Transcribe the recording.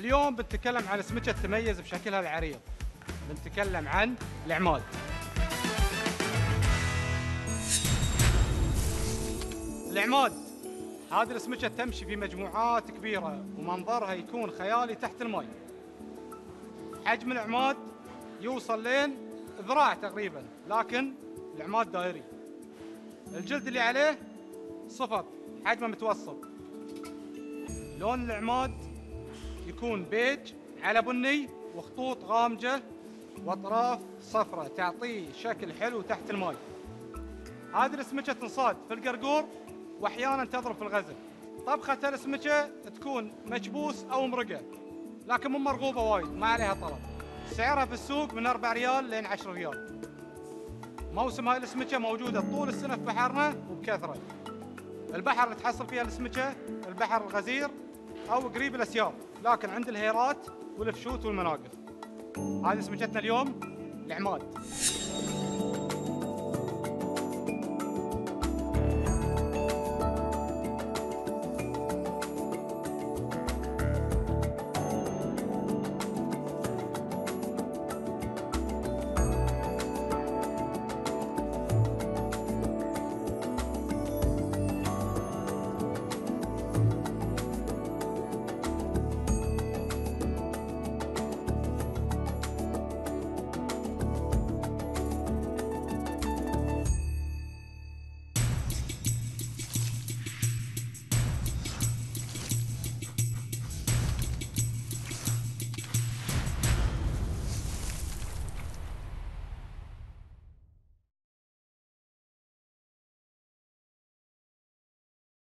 اليوم بنتكلم عن سمكة تميز بشكلها العريض. بنتكلم عن العماد. العماد هذه السمكة تمشي في مجموعات كبيرة ومنظرها يكون خيالي تحت الماء. حجم العماد يوصل لين ذراع تقريبا، لكن العماد دائري. الجلد اللي عليه صفط، حجمه متوسط. لون العماد يكون بيج على بني وخطوط غامجة واطراف صفرة تعطيه شكل حلو تحت الماء. هذه السمكة تنصاد في القرقور واحيانا تضرب في الغزل. طبخة السمكة تكون مكبوس او مرقة، لكن مو مرغوبة وايد، ما عليها طلب. سعرها في السوق من 4 ريال لين 10 ريال. موسم هاي السمكة موجودة طول السنة في بحرنا وبكثرة. البحر اللي تحصل فيها السمكة البحر الغزير او قريب الاسياب، لكن عند الهيرات والفشوت والمناقف. هذه سمكتنا اليوم العماد.